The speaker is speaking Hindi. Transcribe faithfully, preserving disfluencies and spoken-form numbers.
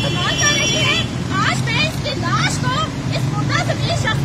इस्तेमाल कर रही है। आज मैं इसकी लाश को, इस मुद्दा जमीन शख्स